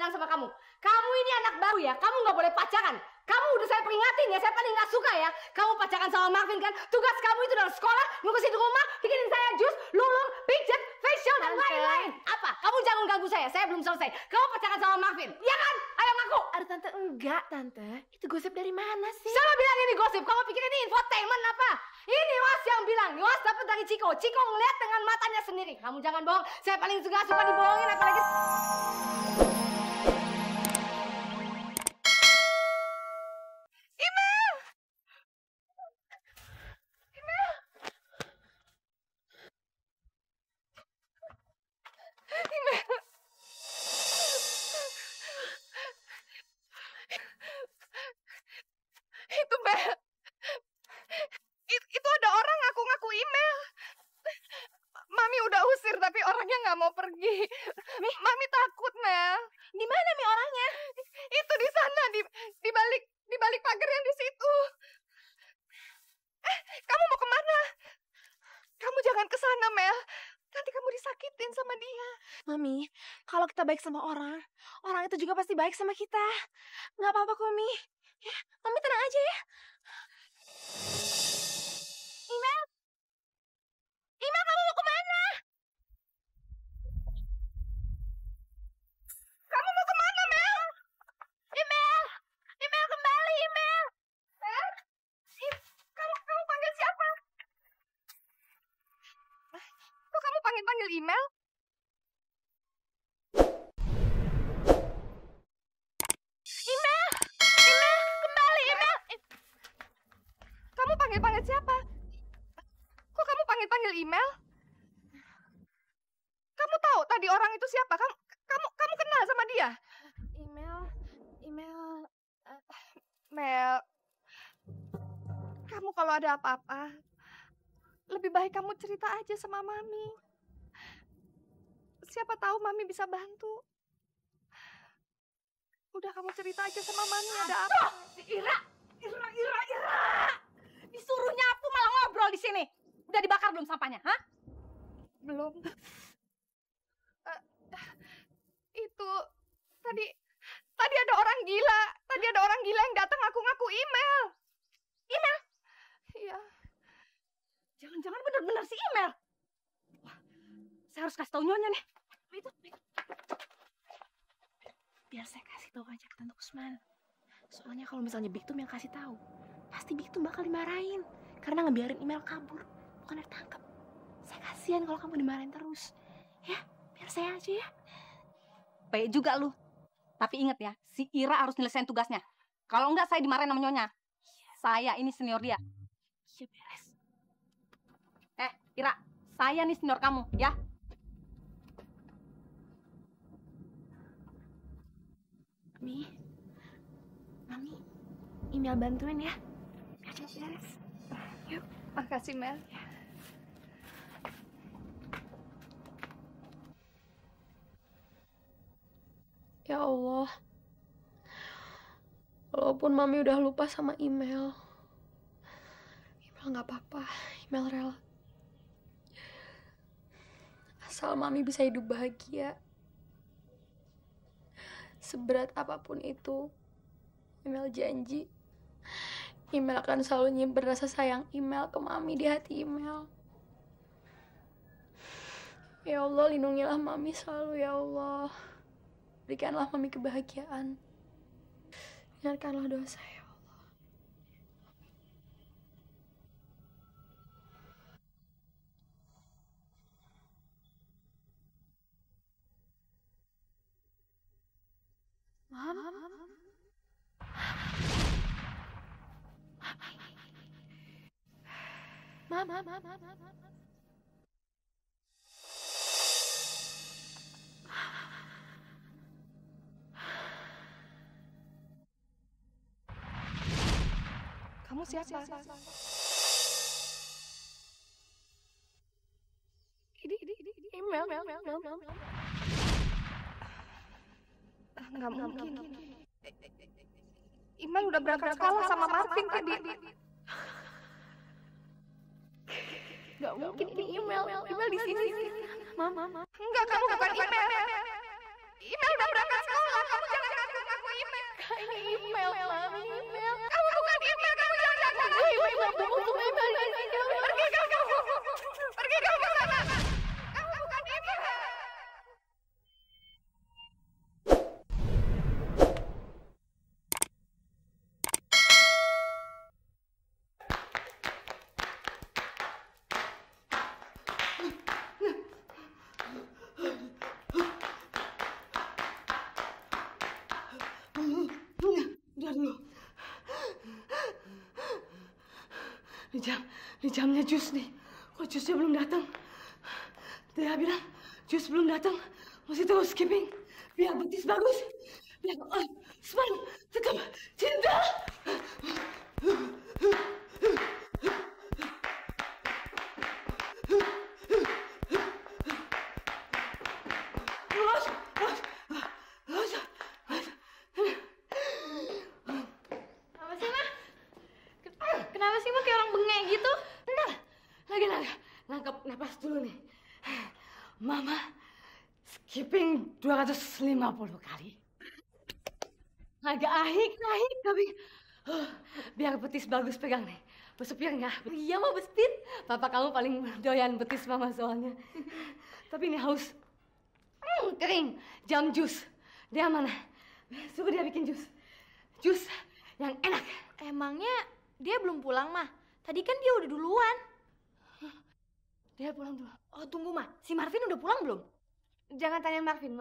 bilang sama kamu, kamu ini anak baru ya, kamu nggak boleh pacaran. Kamu udah saya peringatin ya, saya paling nggak suka ya. Kamu pacaran sama Marvin kan? Tugas kamu itu dari sekolah, ngurusin rumah, bikinin saya jus, lulung, pijat, facial dan lain-lain. Apa? Kamu jangan ganggu saya belum selesai. Kamu pacaran sama Marvin, ya kan? Ayo ngaku. Aduh tante, enggak tante. Itu gosip dari mana sih? Saya bilang ini gosip, kamu pikir ini infotainment apa? Ini Was yang bilang, Was dapat dari Chico. Chico ngeliat dengan matanya sendiri. Kamu jangan bohong, saya paling nggak suka dibohongin apalagi. Baik sama orang, orang itu juga pasti baik sama kita. Nggak apa-apa kok, Mi. Ya, Mami tenang aja ya. Imel, Imel kamu mau kemana? Kamu mau kemana, Mel? Imel, Imel kembali, Imel. Mel, kamu panggil siapa? Kok kamu panggil Imel? Panggil siapa? Kok kamu panggil Imel? Kamu tahu tadi orang itu siapa? Kamu kenal sama dia? Mel, kamu kalau ada apa-apa, lebih baik kamu cerita aja sama Mami. Siapa tahu Mami bisa bantu. Udah kamu cerita aja sama Mami ada apa? Si Ira. Disuruh nyapu malah ngobrol di sini. Udah dibakar belum sampahnya, ha? Belum. Itu tadi ada orang gila. Tadi ada orang gila yang datang ngaku-ngaku Imel. Imel? Iya. Jangan-jangan bener-bener si Imel. Wah, saya harus kasih tau nyonya nih. Itu. Biar saya kasih tau aja ke Tante Kusman. Soalnya kalau misalnya Biktum yang kasih tahu, pasti Biktum bakal dimarahin karena ngebiarin Imel kabur, bukan ditangkap. Saya kasihan kalau kamu dimarahin terus. Ya, biar saya aja ya. Baik juga lu. Tapi inget ya, si Ira harus nyelesain tugasnya. Kalau enggak saya dimarahin sama nyonya. Iya. Saya ini senior dia. Iya, beres. Ira, saya nih senior kamu, ya. Mami, Imel bantuin ya. Yes. Yuk, makasih Mel. Ya. Ya Allah, walaupun Mami udah lupa sama Imel, Imel nggak apa-apa, Imel rela. Asal Mami bisa hidup bahagia, seberat apapun itu, Imel janji. Imel akan selalu nyimpen rasa sayang Imel ke Mami di hati Imel. Ya Allah, lindungilah Mami selalu ya Allah. Berikanlah Mami kebahagiaan. Ingatkanlah dosa ya Allah. Mama. Mama. Kamu siapa? Ini Imel. Nggak mungkin. Imel udah berangkat sekolah sama Marvin tadi. Gak mungkin ini Imel di sini. Mama. Enggak, kamu bukan Imel. Imel udah berangkat sekolah. Ini Imel, Mami, Imel. Kamu bukan Imel, kamu jangan ganggu gue. Imel, bukan Imel. Pergi kamu. Pergi kamu sana. Kamu bukan Imel. Jamnya jus nih, kok jusnya belum datang? Dia bilang jus belum datang, masih terus skipping. Biar betis bagus, biar semangat, tetap cinta. Nangkep napas dulu nih. Mama skipping 250 kali. Agak ahik tapi biar betis bagus, pegang nih. Besepir nggak? Iya mau besepir. Papa kamu paling doyan betis mama soalnya. Tapi ini haus. Kering. Jam jus. Dia mana? Suruh dia bikin jus. Jus yang enak. Emangnya dia belum pulang, Mah? Tadi kan dia udah duluan. Dia pulang dulu. Oh tunggu, Ma, si Marvin udah pulang belum? Jangan tanya Marvin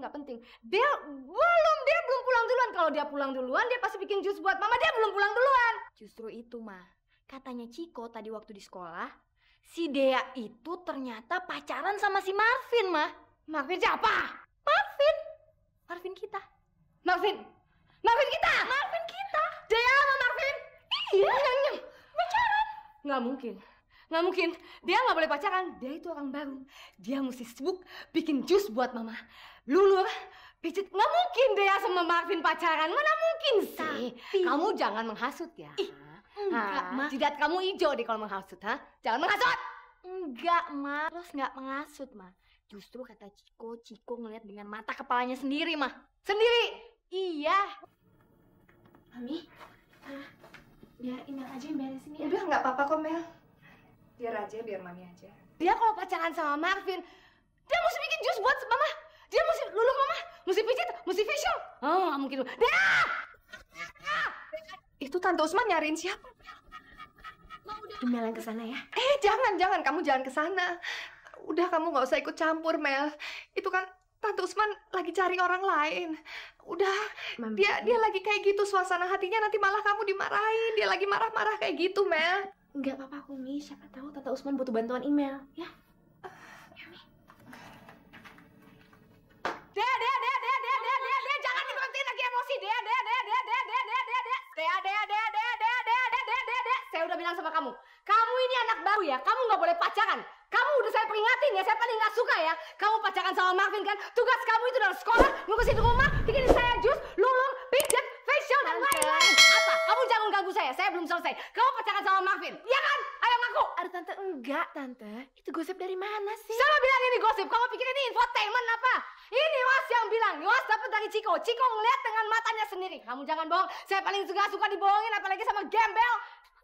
nggak penting. Dia belum pulang duluan. Kalau dia pulang duluan, dia pasti bikin jus buat Mama. Dia belum pulang duluan. Justru itu, Ma, katanya Chico tadi waktu di sekolah, si Dea itu ternyata pacaran sama si Marvin, Ma. Marvin siapa? Marvin kita. Dea sama Marvin? Iya. Pacaran? Nggak mungkin, dia nggak boleh pacaran, dia itu orang baru. Dia mesti sibuk bikin jus buat Mama. Lulur, pijit, nggak mungkin dia sama Marvin pacaran, mana mungkin sih? Kamu jangan menghasut ya. Enggak, Ma. Jidat kamu hijau deh kalau menghasut, ha? Jangan menghasut! Enggak, Ma. Terus nggak menghasut, Ma. Justru kata Chico ngeliat dengan mata kepalanya sendiri, Ma. Sendiri? Iya. Mami, biar Imel aja yang beresin ya. Udah, nggak apa-apa kok, Mel. Biar Mami aja. Dia kalau pacaran sama Marvin, dia mesti bikin jus buat Mama. Dia mesti luluh Mama, mesti pijit, mesti facial. Oh, nggak mungkin. Dia! Itu Tante Usman nyariin siapa? Mel yang kesana ya? Jangan. Kamu jangan kesana. Udah, kamu nggak usah ikut campur, Mel. Itu kan Tante Usman lagi cari orang lain. Udah, Mami. Dia lagi kayak gitu suasana hatinya, nanti malah kamu dimarahin. Dia lagi marah-marah kayak gitu, Mel. Enggak apa-apa aku, Mi. Siapa tahu Tante Usman butuh bantuan Imel, ya? Ya, Mi. Dea, jangan dibantuin lagi emosi. Dea. Saya udah bilang sama kamu. Kamu ini anak baru ya, kamu nggak boleh pacaran. Kamu udah saya peringatin ya, saya paling nggak suka ya. Kamu pacaran sama Marvin kan? Tugas kamu itu dari sekolah, ngurusin rumah, bikin saya jus, lulur, pijat, facial, dan lain-lain. Apa? Kamu jangan ganggu saya belum selesai. Kamu pacaran sama Marvin, iya kan? Ayo ngaku. Aduh Tante, enggak Tante. Itu gosip dari mana sih? Saya bilang ini gosip, kamu pikir ini infotainment apa? Ini Was yang bilang, Was dapat dari Chico. Chico ngeliat dengan matanya sendiri. Kamu jangan bohong, saya paling nggak suka dibohongin, apalagi sama gembel.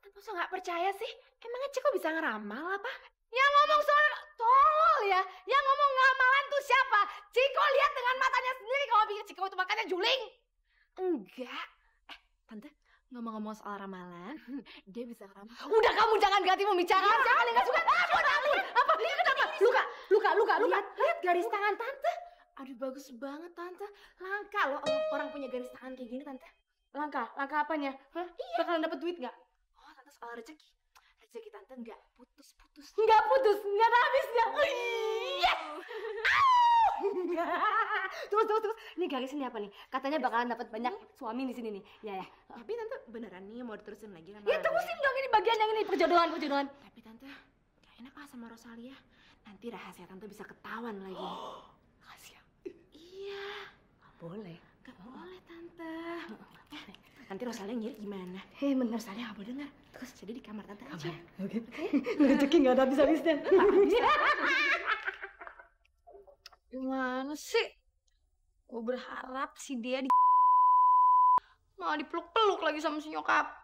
Tante masa nggak percaya sih? Emangnya Chico bisa ngeramal apa? Yang ngomong soal tolol ya, yang ngomong ngamalan tuh siapa? Chico lihat dengan matanya sendiri. Kamu pikir Chico itu makanya juling? Enggak. Tante, ngomong-ngomong soal ramalan, dia bisa ngeramal. Udah kamu jangan ganti pembicaraan, ya. Jangan enggak suka. Ampun. Apa? Dia kenapa? Luka. Lihat garis tangan Tante. Aduh bagus banget Tante. Langka loh orang punya garis tangan kayak gini Tante. Langka apanya? Hah? Iya. Bakalan dapet duit nggak? Oh Tante soal rezeki. Rezeki Tante nggak putus. Nggak putus, nggak ada habisnya. Yes. Terus. Ini garis ini apa nih? Katanya bakalan dapat banyak suami di sini nih. Ya. Tapi Tante beneran nih mau diterusin lagi kan? Ya terusin dong, ini bagian yang ini perjodohan. Tapi Tante, gak enak lah sama Rosalia. Nanti rahasia Tante bisa ketahuan lagi. Rahasia. Iya. Gak boleh Tante. Nanti Rosalia ngira gimana? Hei, bener Rosalia nggak boleh dengar. Terus jadi di kamar Tante aja. Oke. Rezeki nggak ada habis-habisnya. Gimana sih? Gue berharap si dia di Malah dipeluk-peluk lagi sama si nyokap.